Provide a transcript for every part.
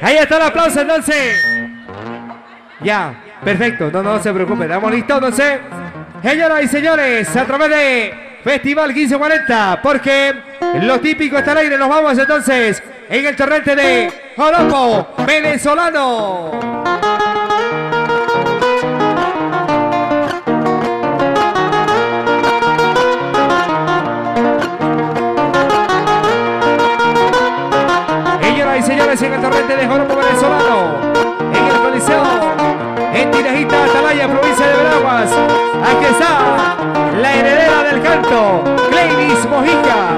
Ahí está el aplauso entonces. Ya, perfecto, no se preocupen. Estamos listos entonces, señoras y señores, a través de Festival 1540, porque lo típico está al aire. Nos vamos entonces en el torrente de Joropo venezolano. Señores, en el torrente de Joropo venezolano, en el Coliseo, en Tinajita, Atalaya, provincia de Veraguas. Aquí está la heredera del canto, Gleinis Mojica.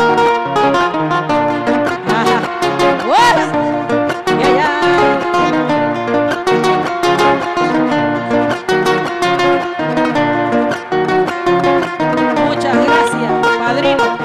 Muchas gracias, padrino.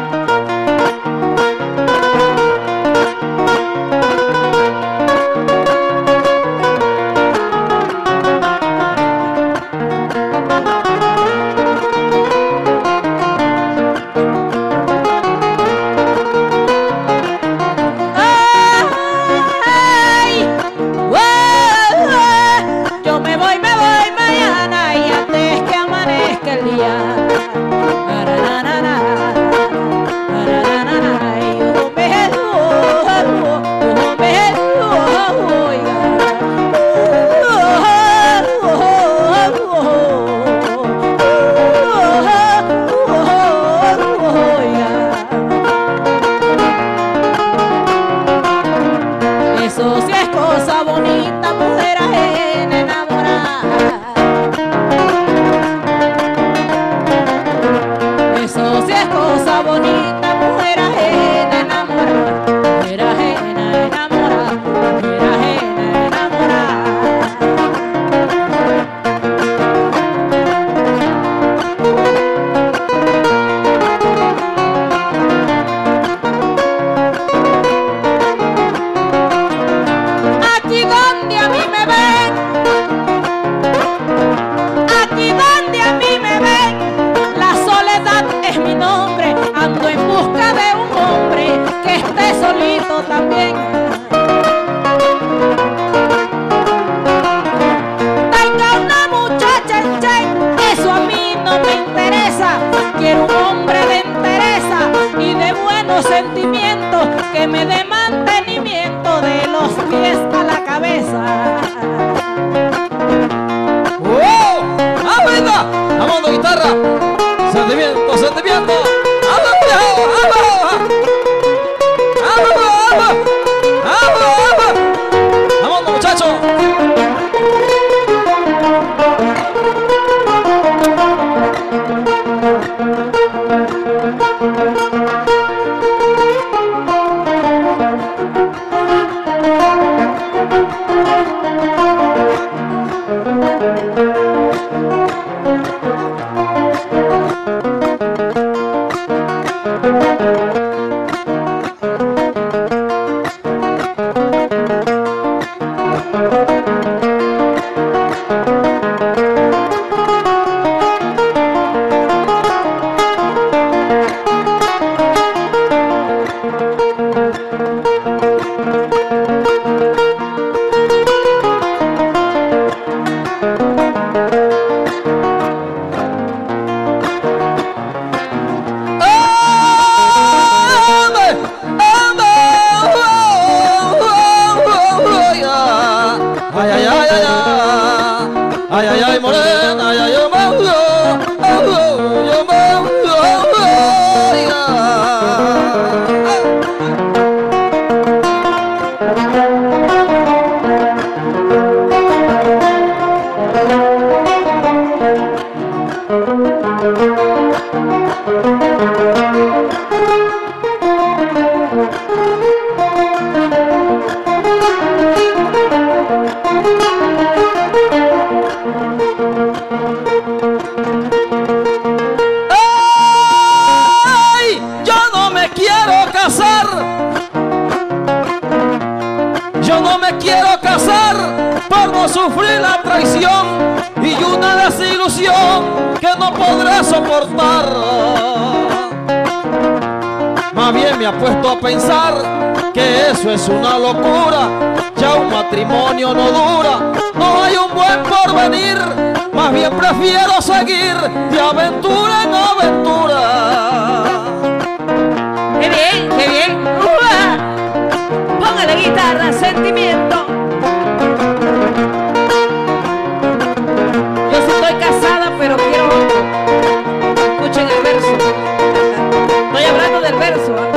Más bien me ha puesto a pensar que eso es una locura. Ya un matrimonio no dura, no hay un buen porvenir. Más bien prefiero seguir de aventura en aventura. ¡Qué bien, qué bien! ¡Uah! Póngale guitarra, sentimiento. Yo estoy casada, pero quiero... Escuchen el verso. Estoy hablando del verso, ¿eh?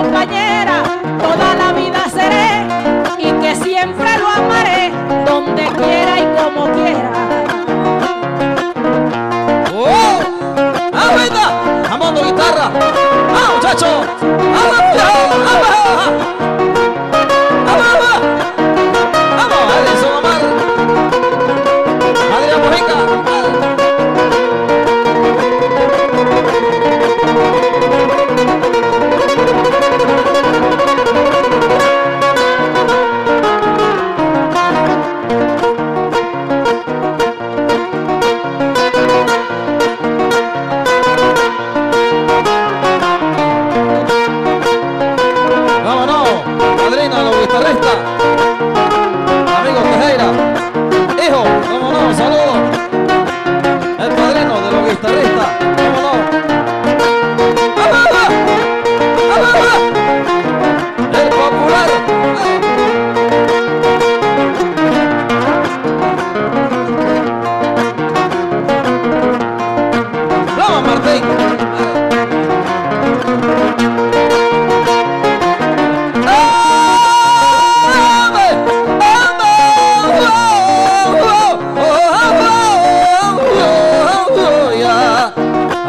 Compañera, toda la vida seré y que siempre lo amaré donde quiera.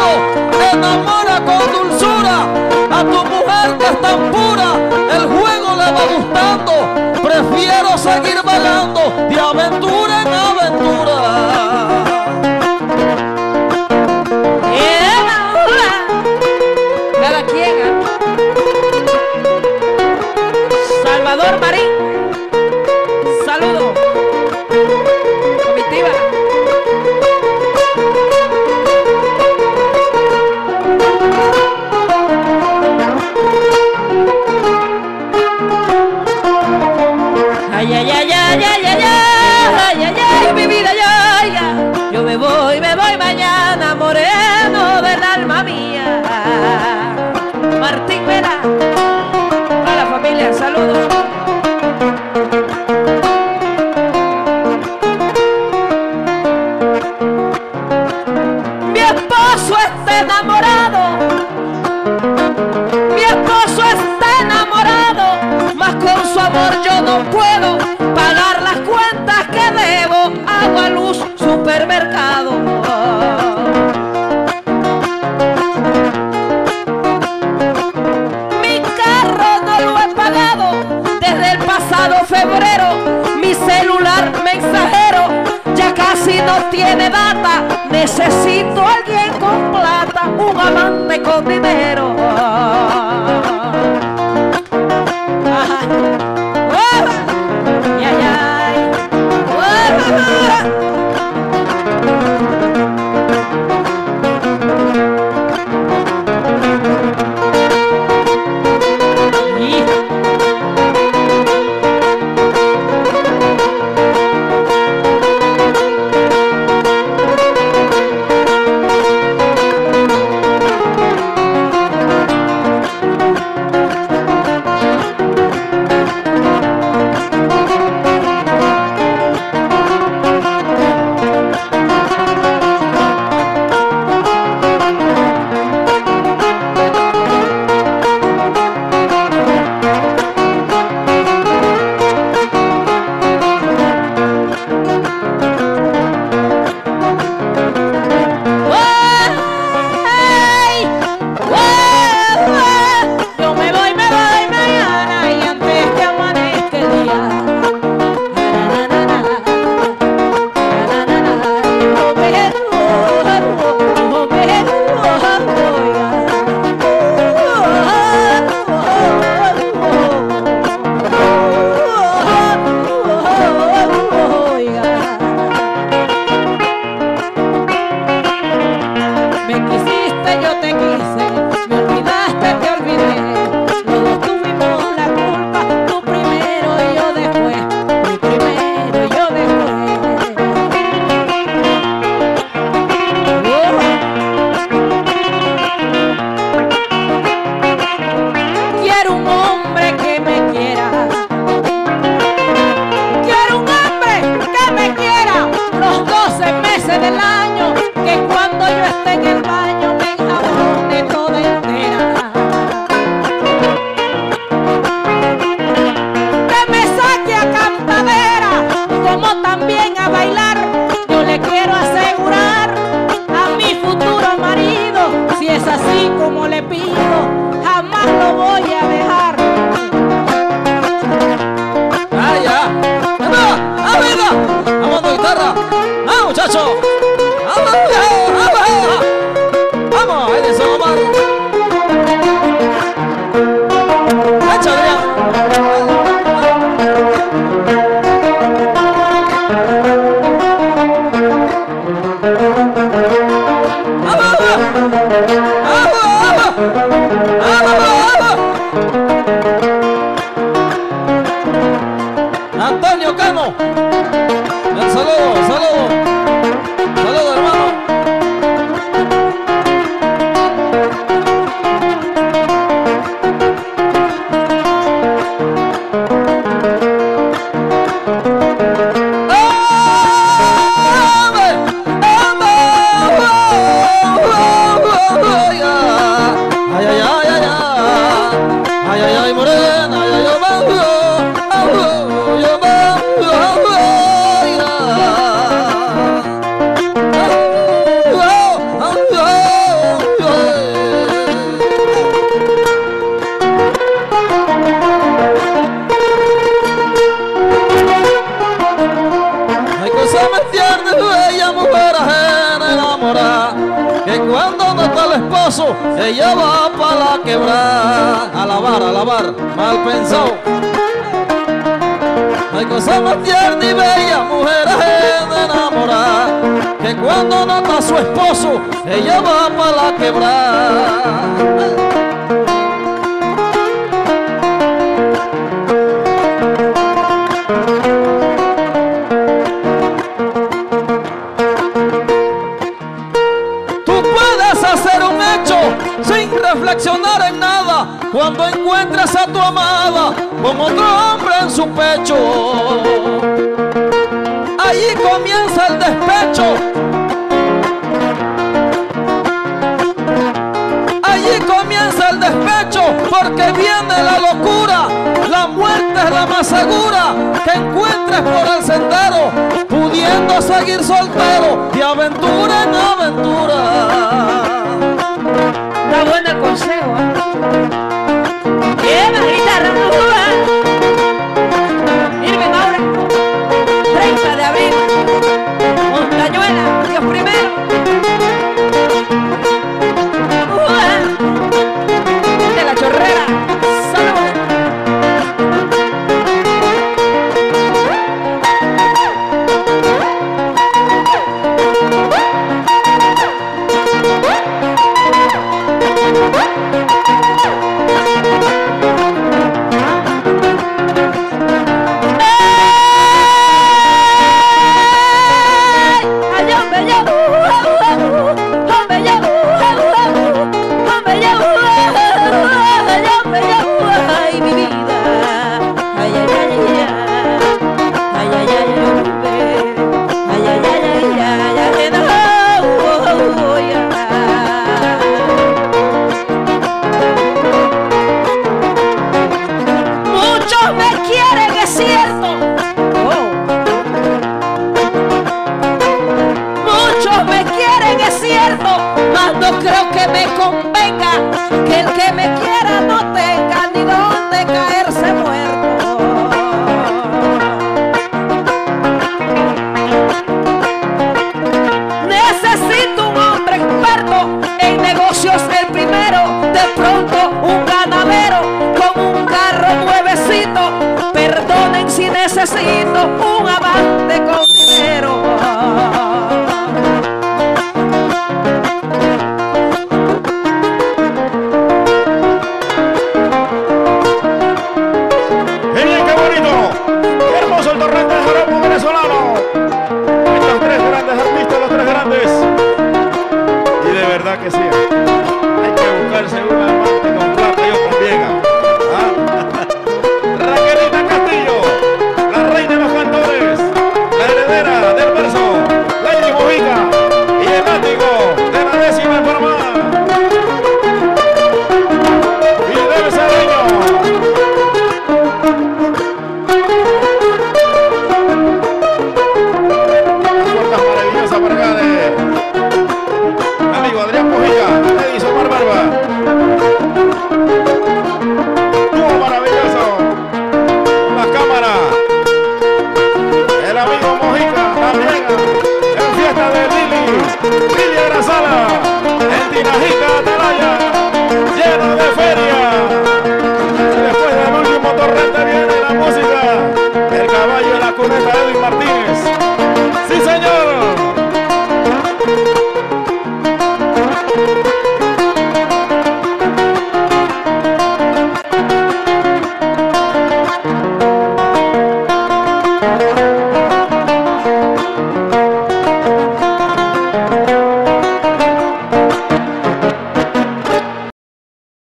amado, enamora con dulzura a tu mujer que es tan pura. El juego le va gustando, prefiero seguir bailando de aventura en aventura. Tiene data, necesito a alguien con plata, un amante con dinero. Antonio Cano, un saludo, hermano. cuando no está el esposo, ella va para la quebrada. A lavar, mal pensado. No hay cosa más tierna y bella, mujeres enamoradas, que cuando no está su esposo, ella va para la quebrada. Reflexionar en nada cuando encuentres a tu amada con otro hombre en su pecho. Allí comienza el despecho. Allí comienza el despecho, porque viene la locura. La muerte es la más segura que encuentres por el sendero, pudiendo seguir soltero de aventura en aventura. Está bueno el consejo, ¿eh? Lleva guitarra, no suba. Irme ahora, 30 de abril, Montañuela, Dios primero. De la Chorrera, un avance con